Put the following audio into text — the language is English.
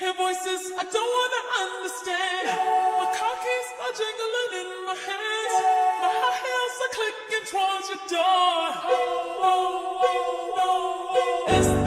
Her voices I don't wanna understand. My car keys are jingling in my hands. My high heels are clicking towards your door. Oh, oh, oh, oh, oh.